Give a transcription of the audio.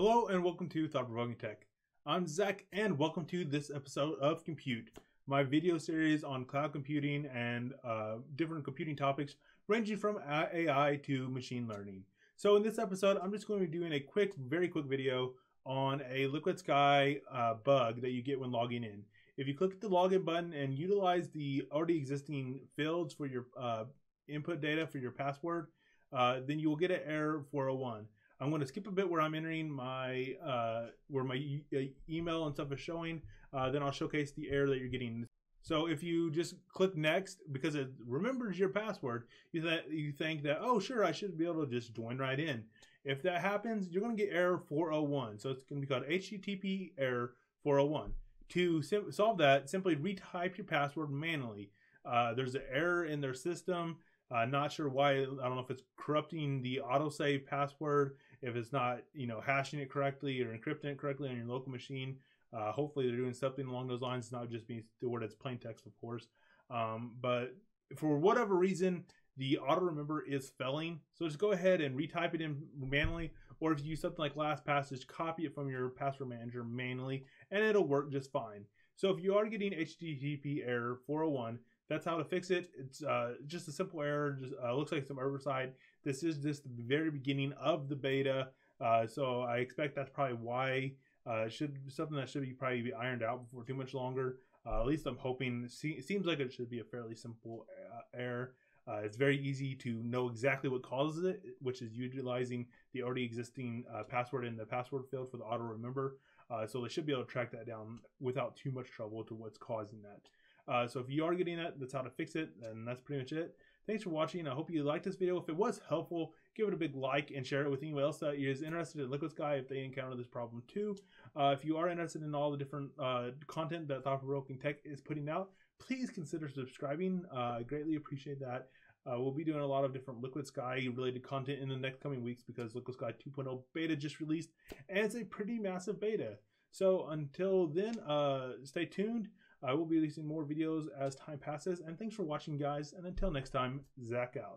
Hello and welcome to Thought Provoking Tech. I'm Zach and welcome to this episode of Compute, my video series on cloud computing and different computing topics ranging from AI to machine learning. So in this episode, I'm just going to be doing a quick, very quick video on a LiquidSky bug that you get when logging in. If you click the login button and utilize the already existing fields for your input data for your password, then you will get an error 401. I'm going to skip a bit where I'm entering my where my email and stuff is showing. Then I'll showcase the error that you're getting. So if you just click next, because it remembers your password, you think that, oh sure, I should be able to just join right in. If that happens, you're going to get error 401. So it's going to be called HTTP error 401. To solve that, simply retype your password manually. There's an error in their system. Not sure why. I don't know if it's corrupting the autosave password, if it's not, you know, hashing it correctly or encrypting it correctly on your local machine. Hopefully they're doing something along those lines. It's not just being stored as plain text, of course. But for whatever reason, the auto remember is failing. So just go ahead and retype it in manually, or if you use something like LastPass, just copy it from your password manager manually, and it'll work just fine. So if you are getting HTTP error 401, that's how to fix it. It's just a simple error. Just looks like some oversight. This is just the very beginning of the beta, so I expect that's probably why something that should probably be ironed out before too much longer. At least I'm hoping. It seems like it should be a fairly simple error. It's very easy to know exactly what causes it, which is utilizing the already existing password in the password field for the auto remember. So they should be able to track that down without too much trouble to what's causing that. So if you are getting that, that's how to fix it, and that's pretty much it. Thanks for watching. I hope you liked this video. If it was helpful, give it a big like and share it with anyone else that is interested in LiquidSky if they encounter this problem too. If you are interested in all the different content that Thought Provoking Tech is putting out, please consider subscribing. I greatly appreciate that. We'll be doing a lot of different LiquidSky related content in the next coming weeks because LiquidSky 2.0 beta just released, and it's a pretty massive beta. So until then, stay tuned. I will be releasing more videos as time passes, and thanks for watching, guys, and until next time, Zach out.